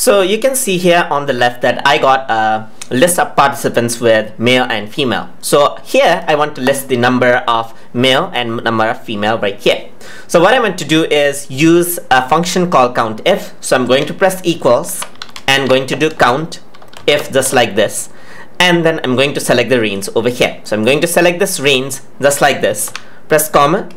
So you can see here on the left that I got a list of participants with male and female. So here I want to list the number of male and number of female right here. So what I want to do is use a function called COUNTIF. So I'm going to press equals and going to do COUNTIF just like this. And then I'm going to select the range over here. So I'm going to select this range just like this, press comma,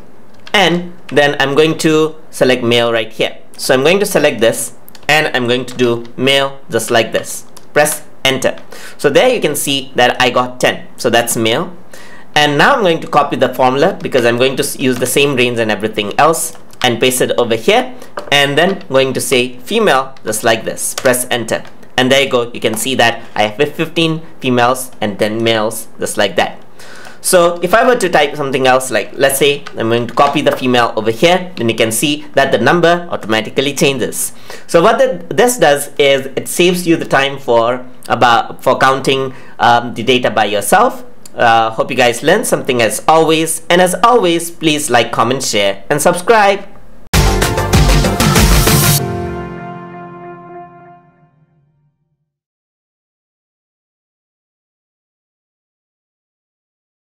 and then I'm going to select male right here. So I'm going to select this and I'm going to do male just like this, press enter. So there you can see that I got 10. So that's male. And now I'm going to copy the formula because I'm going to use the same range and everything else and paste it over here. And then I'm going to say female just like this, press enter. And there you go, you can see that I have 15 females and 10 males just like that. So if I were to type something else, like let's say I'm going to copy the female over here, then you can see that the number automatically changes. So what this does is it saves you the time for counting the data by yourself. Hope you guys learned something as always. And as always, please like, comment, share, and subscribe.